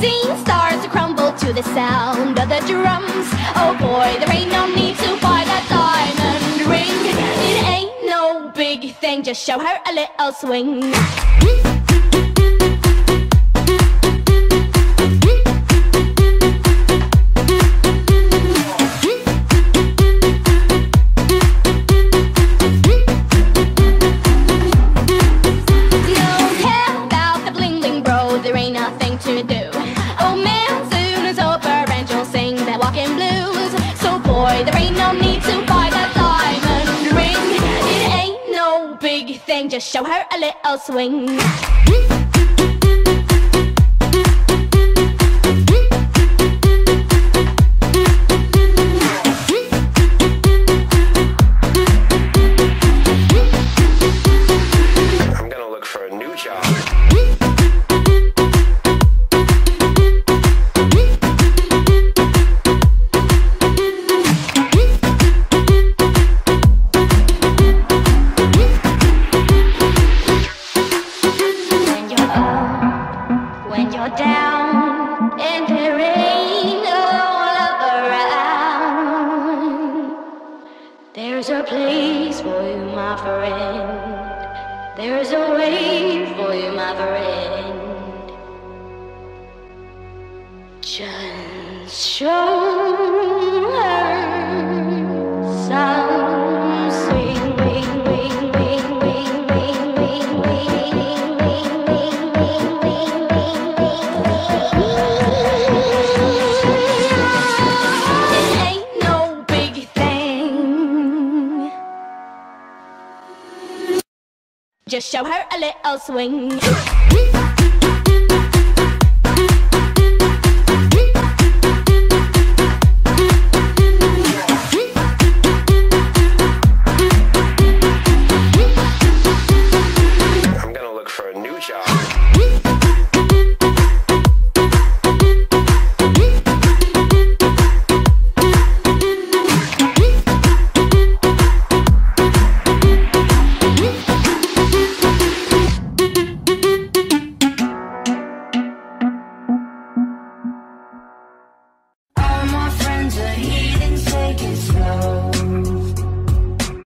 Seeing stars crumble to the sound of the drums. Oh boy, there ain't no need to buy that diamond ring. It ain't no big thing, just show her a little swing. Just show her a little swing. I'm gonna look for a new job. There's a place for you, my friend. There's a way for you, my friend. Just show her something. Just show her a little swing.